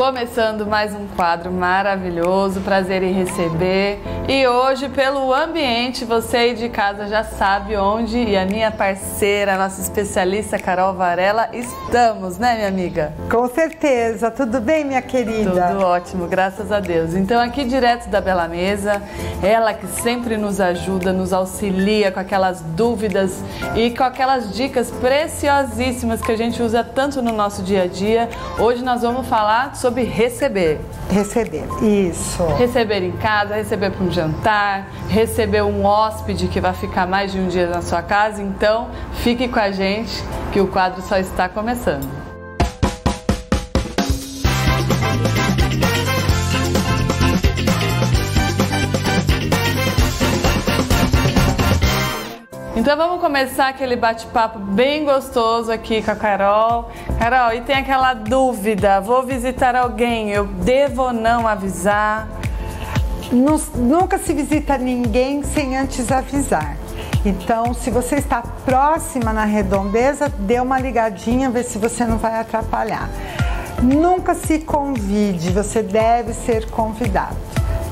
Começando mais um quadro maravilhoso, prazer em receber. E hoje, pelo ambiente, você aí de casa já sabe onde e a minha parceira, a nossa especialista Carol Varela, estamos, né, minha amiga? Com certeza. Tudo bem, minha querida? Tudo ótimo, graças a Deus. Então, aqui direto da Bela Mesa, ela que sempre nos ajuda, nos auxilia com aquelas dúvidas e com aquelas dicas preciosíssimas que a gente usa tanto no nosso dia a dia. Hoje nós vamos falar sobre receber. Receber, isso. Receber em casa, receber para um jantar, receber um hóspede que vai ficar mais de um dia na sua casa. Então, fique com a gente que o quadro só está começando. Então vamos começar aquele bate-papo bem gostoso aqui com a Carol. Carol, e tem aquela dúvida, vou visitar alguém, eu devo ou não avisar? Nunca se visita ninguém sem antes avisar. Então, se você está próxima na redondeza, dê uma ligadinha, vê se você não vai atrapalhar. Nunca se convide, você deve ser convidado.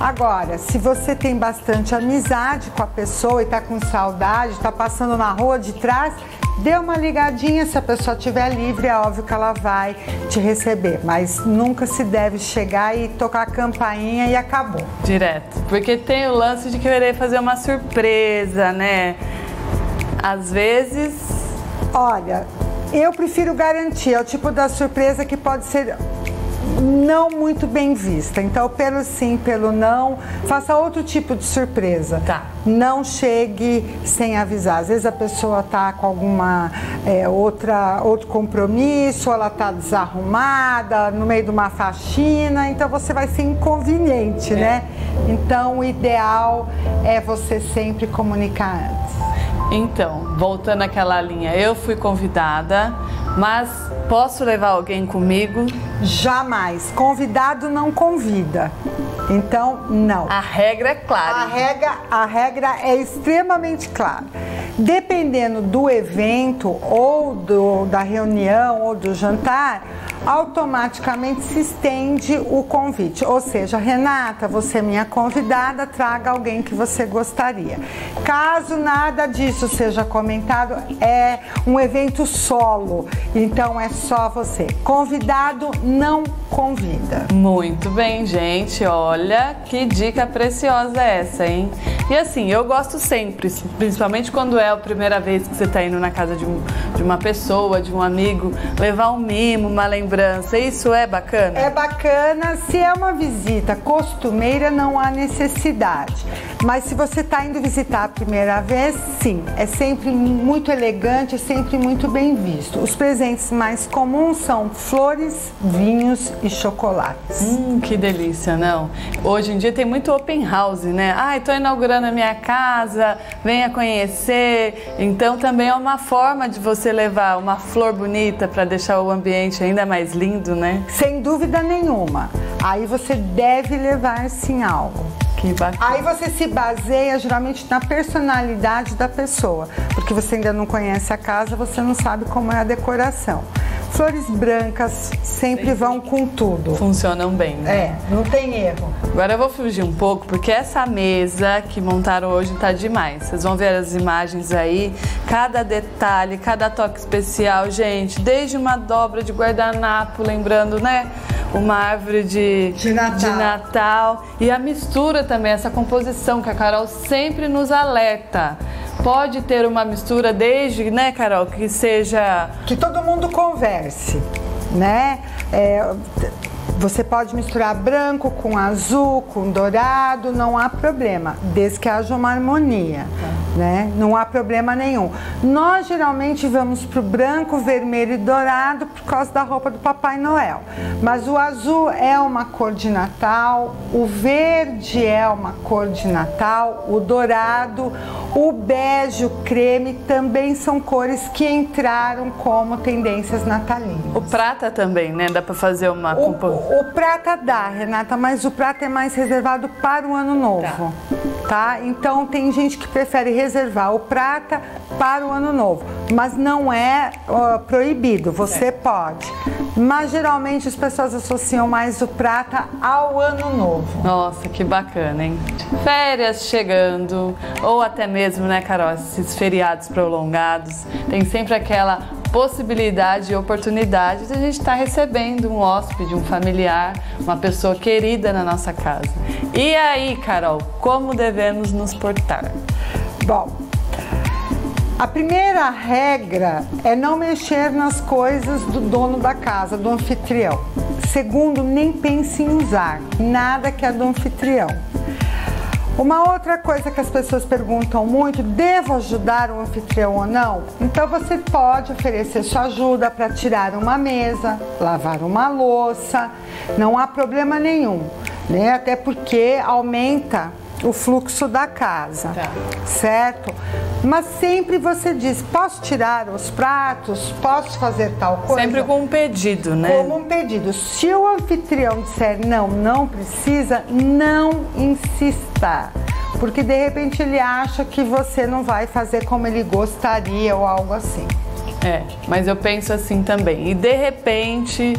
Agora, se você tem bastante amizade com a pessoa e tá com saudade, tá passando na rua de trás, dê uma ligadinha, se a pessoa estiver livre, é óbvio que ela vai te receber. Mas nunca se deve chegar e tocar a campainha e acabou. Direto, porque tem o lance de querer fazer uma surpresa, né? Às vezes... Olha, eu prefiro garantir, é o tipo da surpresa que pode ser... não muito bem vista. Então, pelo sim, pelo não, faça outro tipo de surpresa. Tá. Não chegue sem avisar. Às vezes a pessoa tá com alguma outro compromisso, ela tá desarrumada, no meio de uma faxina, então você vai ser inconveniente, né? Então, o ideal é você sempre comunicar antes. Então, voltando àquela linha, eu fui convidada, mas posso levar alguém comigo? Jamais. Convidado não convida. Então, não. A regra é clara. A regra é extremamente clara. Dependendo do evento, ou da reunião, ou do jantar, automaticamente se estende o convite. Ou seja, Renata, você é minha convidada, traga alguém que você gostaria. Caso nada disso seja comentado, é um evento solo, então é só você. Convidado não convida. Muito bem, gente. Olha que dica preciosa essa, hein? E assim, eu gosto sempre, principalmente quando é a primeira vez que você está indo na casa de uma pessoa, de um amigo, levar um mimo, uma lembrança. Isso é bacana? É bacana. Se é uma visita costumeira, não há necessidade. Mas se você está indo visitar a primeira vez, sim. É sempre muito elegante, é sempre muito bem visto. Os presentes mais comuns são flores, vinhos e chocolates. Que delícia, não? Hoje em dia tem muito open house, né? Ah, estou inaugurando na minha casa, venha conhecer. Então também é uma forma de você levar uma flor bonita para deixar o ambiente ainda mais lindo, né? Sem dúvida nenhuma. Aí você deve levar sim algo. Que bacana. Aí você se baseia geralmente na personalidade da pessoa, porque você ainda não conhece a casa, você não sabe como é a decoração. Flores brancas sempre vão com tudo. Funcionam bem, né? É, não tem erro. Agora eu vou fugir um pouco, porque essa mesa que montaram hoje tá demais. Vocês vão ver as imagens aí, cada detalhe, cada toque especial, gente. Desde uma dobra de guardanapo, lembrando, né? Uma árvore de Natal. E a mistura também, essa composição que a Carol sempre nos alerta. Pode ter uma mistura desde, né, Carol, que seja... Que todo mundo converse, né? Você pode misturar branco com azul, com dourado, não há problema, desde que haja uma harmonia, né? Não há problema nenhum. Nós geralmente vamos pro branco, vermelho e dourado por causa da roupa do Papai Noel. Mas o azul é uma cor de Natal, o verde é uma cor de Natal, o dourado, o bege, o creme também são cores que entraram como tendências natalinas. O prata também, né? Dá pra fazer uma composição. O prata dá, Renata, mas o prata é mais reservado para o ano novo. Tá. tá? Então tem gente que prefere reservar o prata para o ano novo, mas não é proibido, você pode. Mas geralmente as pessoas associam mais o prata ao ano novo. Nossa, que bacana, hein? Férias chegando, ou até mesmo, né, Carol, esses feriados prolongados, tem sempre aquela possibilidade e oportunidade de a gente estar recebendo um hóspede, um familiar, uma pessoa querida na nossa casa. E aí, Carol, como devemos nos portar? Bom, a primeira regra é não mexer nas coisas do dono da casa, do anfitrião. Segundo, nem pense em usar nada que é do anfitrião. Uma outra coisa que as pessoas perguntam muito, devo ajudar o anfitrião ou não? Então você pode oferecer sua ajuda para tirar uma mesa, lavar uma louça, não há problema nenhum, né? Até porque aumenta o fluxo da casa, certo? Mas sempre você diz, posso tirar os pratos, posso fazer tal coisa? Sempre com um pedido, né? Como um pedido. Se o anfitrião disser não, não precisa, não insista. Porque de repente ele acha que você não vai fazer como ele gostaria ou algo assim. É, mas eu penso assim também. E de repente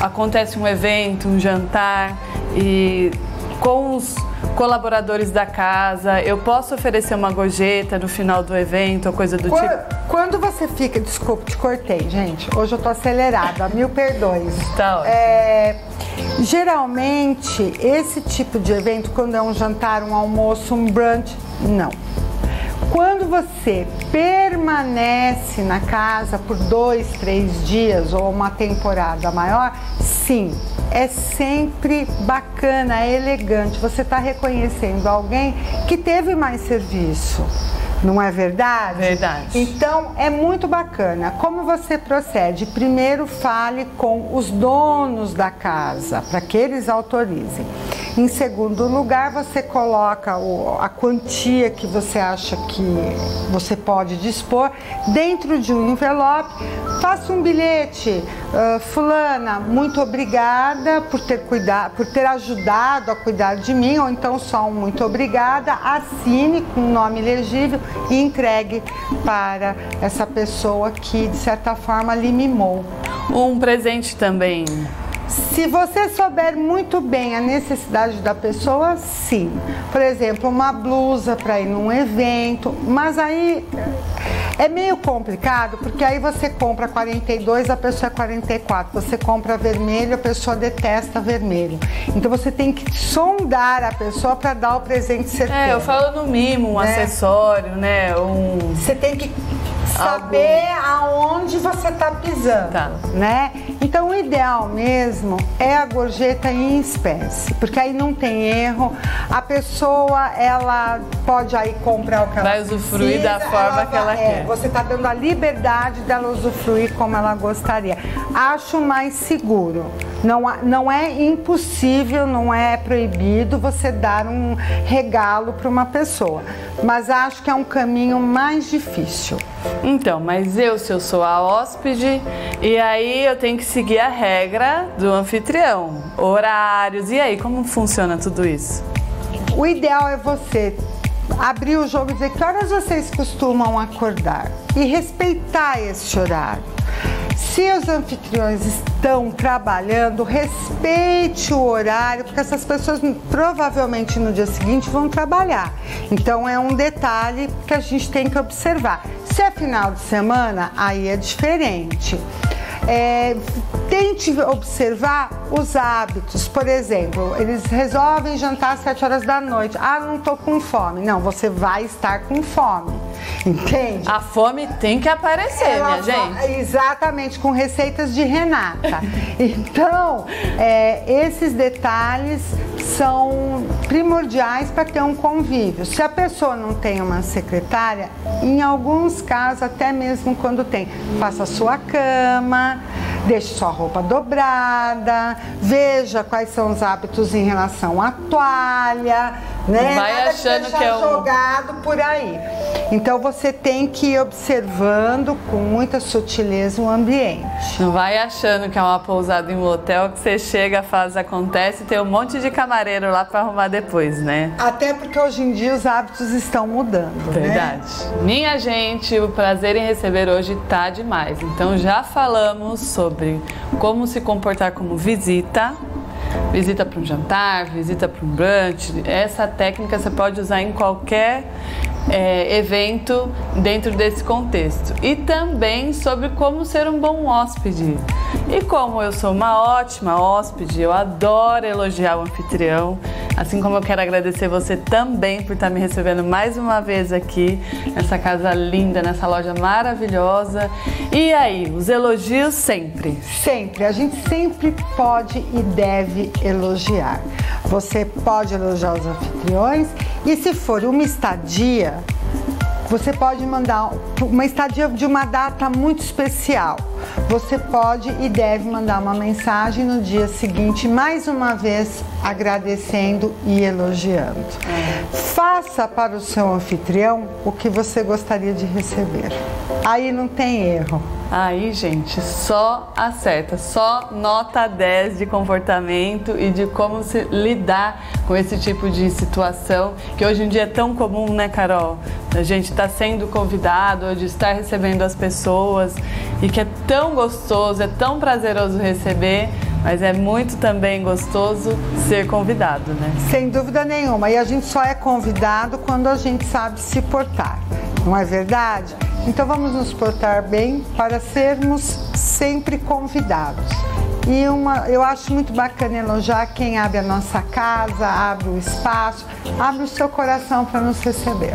acontece um evento, um jantar e com os colaboradores da casa, eu posso oferecer uma gorjeta no final do evento ou coisa do tipo? Quando você fica... Desculpa, te cortei, gente. Hoje eu tô acelerada, mil perdões. Tá ótimo. Geralmente, esse tipo de evento, quando é um jantar, um almoço, um brunch, não. Quando você permanece na casa por 2, 3 dias ou uma temporada maior, sim, é sempre bacana, é elegante. Você está reconhecendo alguém que teve mais serviço, não é verdade? Verdade. Então é muito bacana. Como você procede? Primeiro fale com os donos da casa, para que eles autorizem. Em segundo lugar, você coloca a quantia que você acha que você pode dispor dentro de um envelope. Faça um bilhete, fulana, muito obrigada por ter ajudado a cuidar de mim, ou então só um muito obrigada, assine com um nome legível e entregue para essa pessoa que, de certa forma, lhe mimou. Um presente também. Se você souber muito bem a necessidade da pessoa, sim. Por exemplo, uma blusa para ir num evento, mas aí é meio complicado, porque aí você compra 42, a pessoa é 44. Você compra vermelho, a pessoa detesta vermelho. Então você tem que sondar a pessoa para dar o presente certeiro. É, eu falo no mimo, um acessório, né? Você tem que saber aonde você está pisando, né? Então o ideal mesmo é a gorjeta em espécie, porque aí não tem erro. A pessoa, ela pode aí comprar o que ela vai usufruir da forma que ela quer. Você está dando a liberdade dela usufruir como ela gostaria. Acho mais seguro. Não é impossível, não é proibido você dar um regalo para uma pessoa, mas acho que é um caminho mais difícil. Então, mas se eu sou a hóspede, e aí eu tenho que seguir a regra do anfitrião, horários, e aí como funciona tudo isso? O ideal é você abrir o jogo e dizer que horas vocês costumam acordar e respeitar esse horário. Se os anfitriões estão trabalhando, respeite o horário, porque essas pessoas provavelmente no dia seguinte vão trabalhar. Então é um detalhe que a gente tem que observar. Se é final de semana, aí é diferente. Tente observar os hábitos. Por exemplo, eles resolvem jantar às 7 horas da noite. Ah, não tô com fome. Não, você vai estar com fome. Entende? A fome tem que aparecer, minha gente. Exatamente, com receitas de Renata. Então, esses detalhes são primordiais para ter um convívio. Se a pessoa não tem uma secretária, em alguns casos, até mesmo quando tem, faça a sua cama, deixe sua roupa dobrada, veja quais são os hábitos em relação à toalha, né? Vai nada achando que é um... jogado por aí. Então você tem que ir observando com muita sutileza o ambiente. Não vai achando que é uma pousada em um hotel que você chega, faz, acontece e tem um monte de camareiro lá para arrumar depois, né? Até porque hoje em dia os hábitos estão mudando, verdade. Né? Minha gente, o prazer em receber hoje tá demais. Então já falamos sobre como se comportar como visita. Visita para um jantar, visita para um brunch. Essa técnica você pode usar em qualquer evento dentro desse contexto. E também sobre como ser um bom hóspede. E como eu sou uma ótima hóspede, eu adoro elogiar o anfitrião. Assim como eu quero agradecer você também por estar me recebendo mais uma vez aqui, nessa casa linda, nessa loja maravilhosa. E aí, os elogios sempre? Sempre. A gente sempre pode e deve elogiar. Você pode elogiar os anfitriões e, se for uma estadia, você pode mandar uma estadia de uma data muito especial. Você pode e deve mandar uma mensagem no dia seguinte, mais uma vez agradecendo e elogiando. Faça para o seu anfitrião o que você gostaria de receber. Aí não tem erro. Aí, gente, só acerta, só nota 10 de comportamento e de como se lidar com esse tipo de situação, que hoje em dia é tão comum, né, Carol? A gente tá sendo convidado, de estar recebendo as pessoas, e que é tão gostoso, é tão prazeroso receber, mas é muito também gostoso ser convidado, né? Sem dúvida nenhuma, e a gente só é convidado quando a gente sabe se portar, não é verdade? Então vamos nos portar bem para sermos sempre convidados. E eu acho muito bacana elogiar quem abre a nossa casa, abre o espaço, abre o seu coração para nos receber.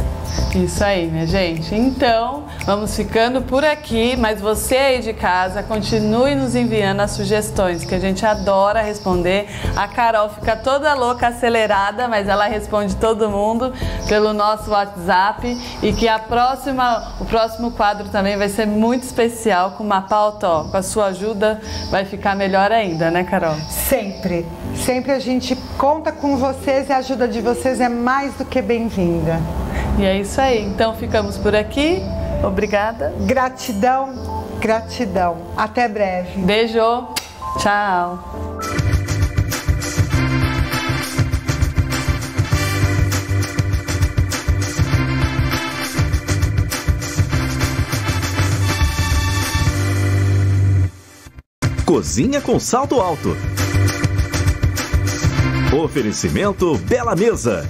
Isso aí, minha gente. Então, vamos ficando por aqui, mas você aí de casa, continue nos enviando as sugestões, que a gente adora responder. A Carol fica toda louca, acelerada, mas ela responde todo mundo pelo nosso WhatsApp, e que o próximo quadro também vai ser muito especial, com uma pauta, ó, com a sua ajuda vai ficar melhor ainda, né, Carol? Sempre. Sempre a gente conta com vocês, e a ajuda de vocês é mais do que bem-vinda. E é isso aí, então ficamos por aqui. Obrigada. Gratidão, gratidão. Até breve. Beijo. Tchau. Cozinha com Salto Alto. Oferecimento Bela Mesa.